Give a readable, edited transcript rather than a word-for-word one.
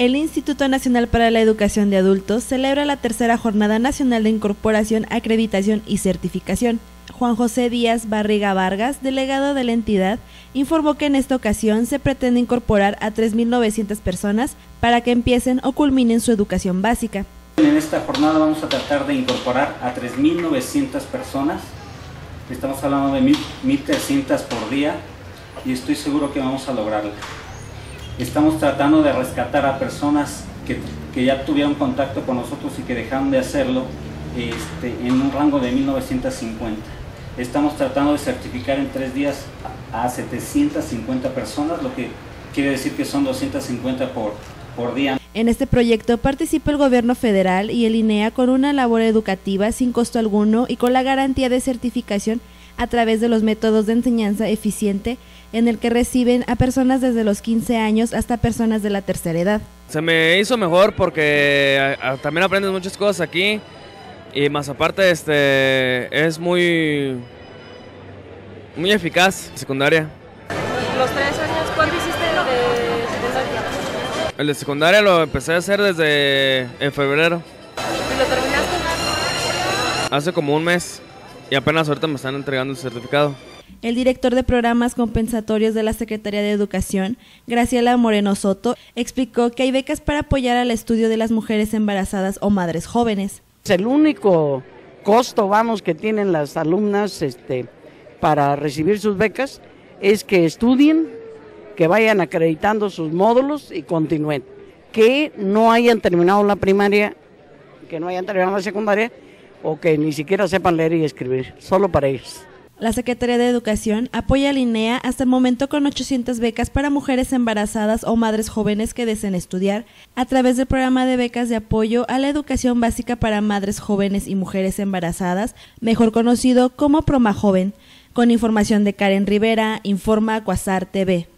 el Instituto Nacional para la Educación de Adultos celebra la tercera Jornada Nacional de Incorporación, Acreditación y Certificación. Juan José Díaz Barriga Vargas, delegado de la entidad, informó que en esta ocasión se pretende incorporar a 3.900 personas para que empiecen o culminen su educación básica. En esta jornada vamos a tratar de incorporar a 3.900 personas. Estamos hablando de 1.300 por día y estoy seguro que vamos a lograrlo. Estamos tratando de rescatar a personas que ya tuvieron contacto con nosotros y que dejaron de hacerlo en un rango de 1950. Estamos tratando de certificar en 3 días a 750 personas, lo que quiere decir que son 250 por día. En este proyecto participa el Gobierno Federal y el INEA con una labor educativa sin costo alguno y con la garantía de certificación a través de los métodos de enseñanza eficiente, en el que reciben a personas desde los 15 años hasta personas de la tercera edad. Se me hizo mejor porque también aprendes muchas cosas aquí y más aparte es muy eficaz. Secundaria. ¿Los 3 años cuándo hiciste lo de secundaria? El de secundaria lo empecé a hacer desde en febrero. ¿Y lo terminaste? Hace como un mes y apenas ahorita me están entregando el certificado. El director de programas compensatorios de la Secretaría de Educación, Graciela Moreno Soto, explicó que hay becas para apoyar al estudio de las mujeres embarazadas o madres jóvenes. Es el único costo, que tienen las alumnas para recibir sus becas, es que estudien, que vayan acreditando sus módulos y continúen, que no hayan terminado la primaria, que no hayan terminado la secundaria o que ni siquiera sepan leer y escribir, solo para ellos. La Secretaría de Educación apoya al INEA hasta el momento con 800 becas para mujeres embarazadas o madres jóvenes que deseen estudiar a través del programa de becas de apoyo a la educación básica para madres jóvenes y mujeres embarazadas, mejor conocido como PROMA Joven. Con información de Karen Rivera, informa Quasar TV.